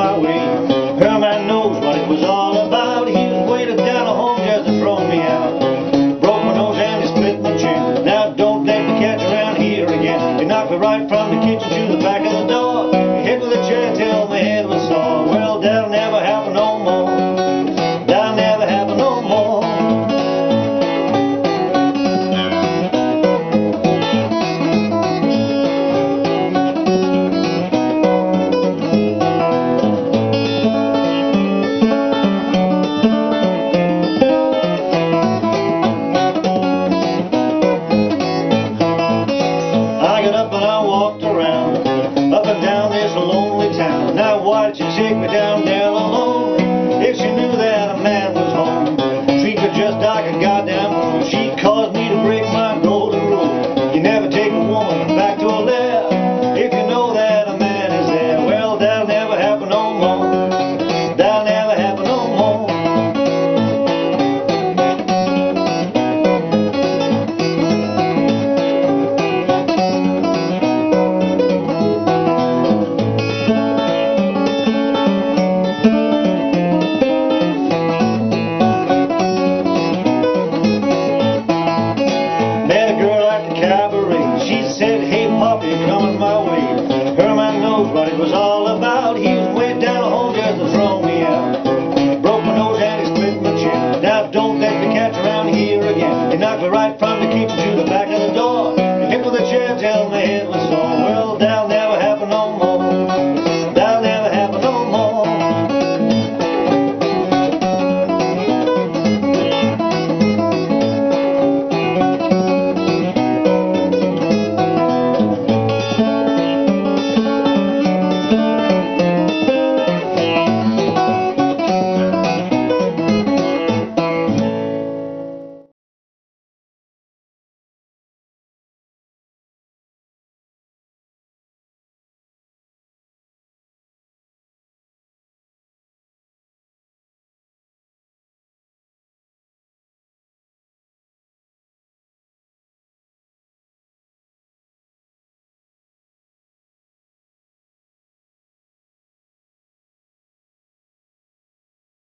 my way. Hell, I knows what it was all about. He waited down a hole just to throw me out. Broke my nose and he split my chin. Now don't let me catch around here again. He knocked me right from the kitchen to the back of the door. He hit with a chair till my head was sore. Well, that'll never happen no more. That'll never happen no more. Around, up and down this lonely town. Now why'd you take me down there alone?